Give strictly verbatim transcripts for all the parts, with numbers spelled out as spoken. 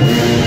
You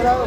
¿Qué vas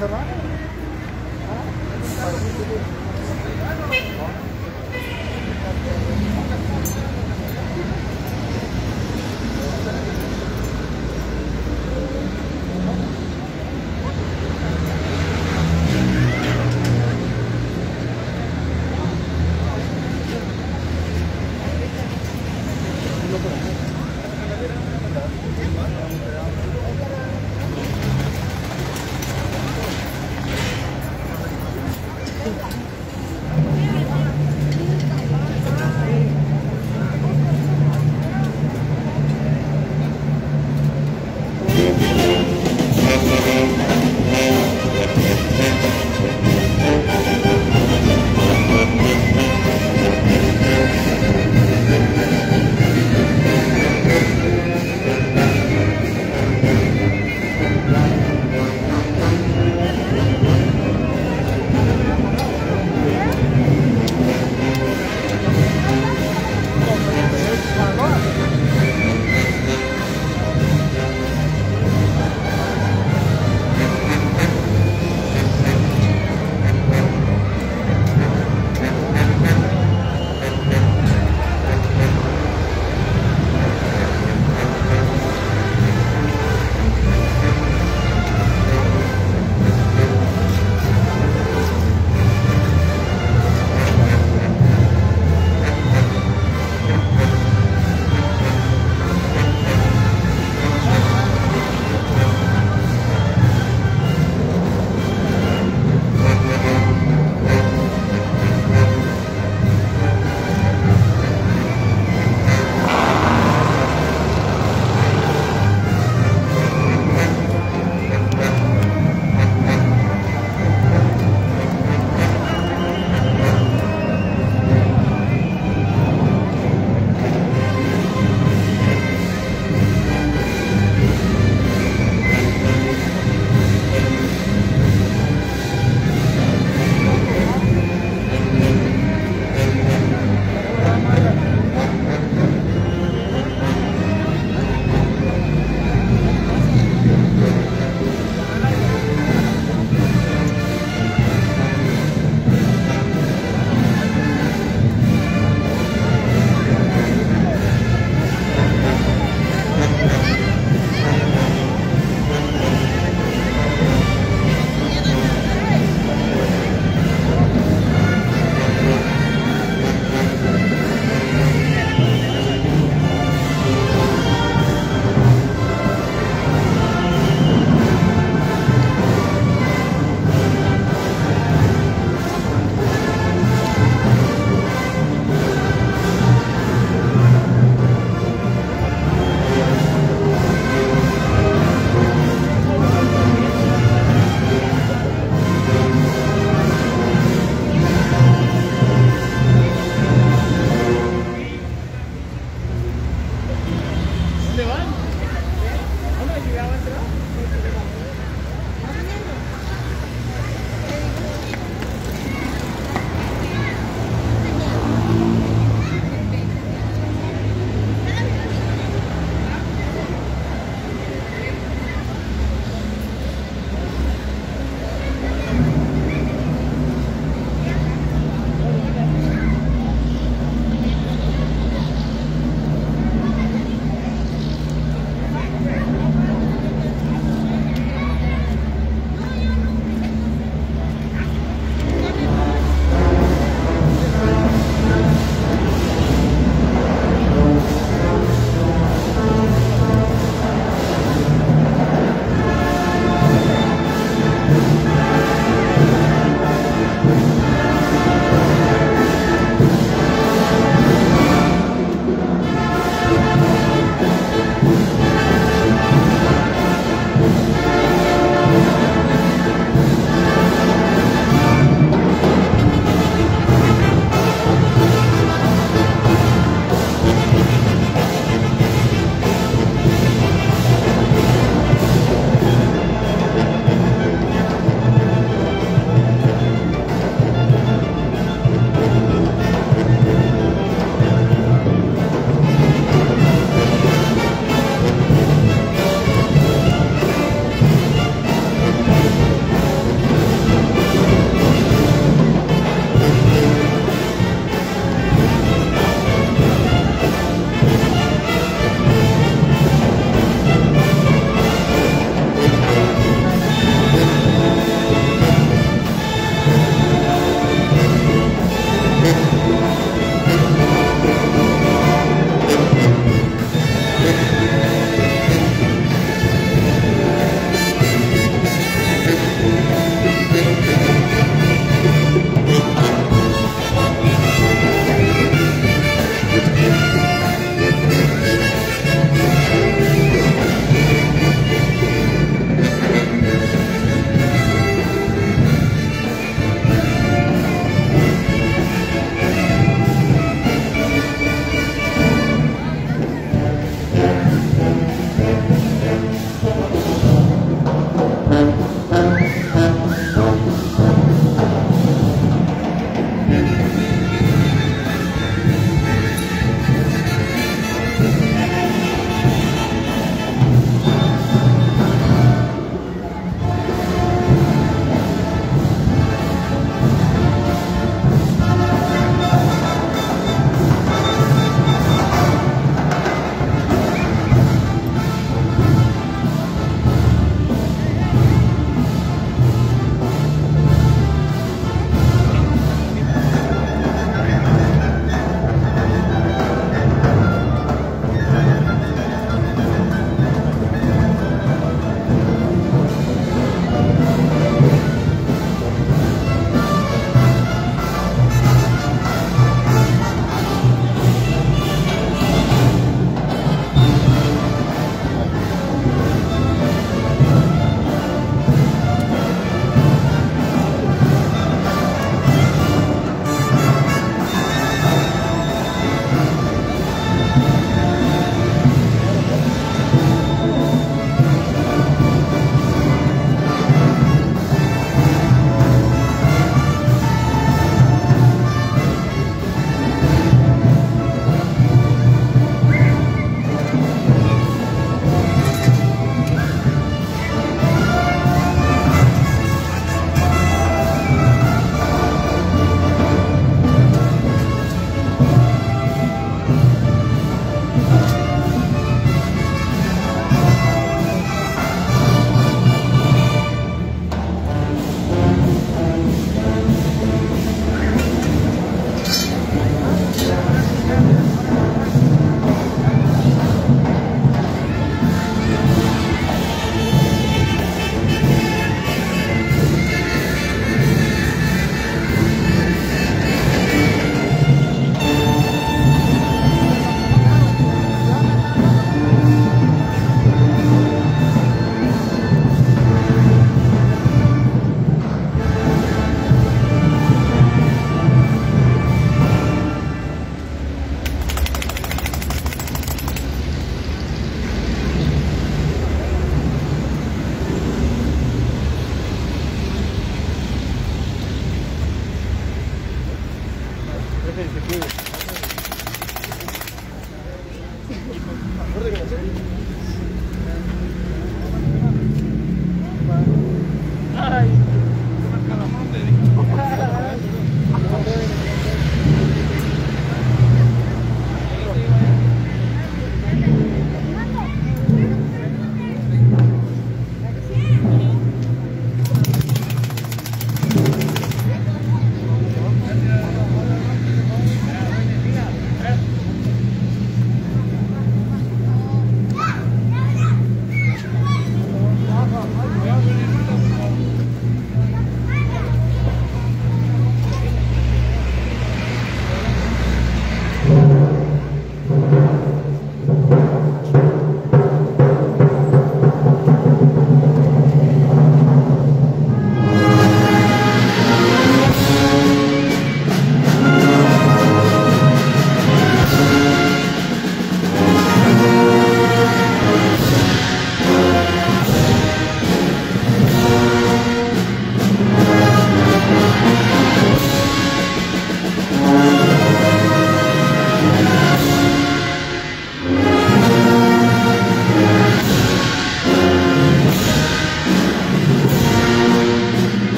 a hacer?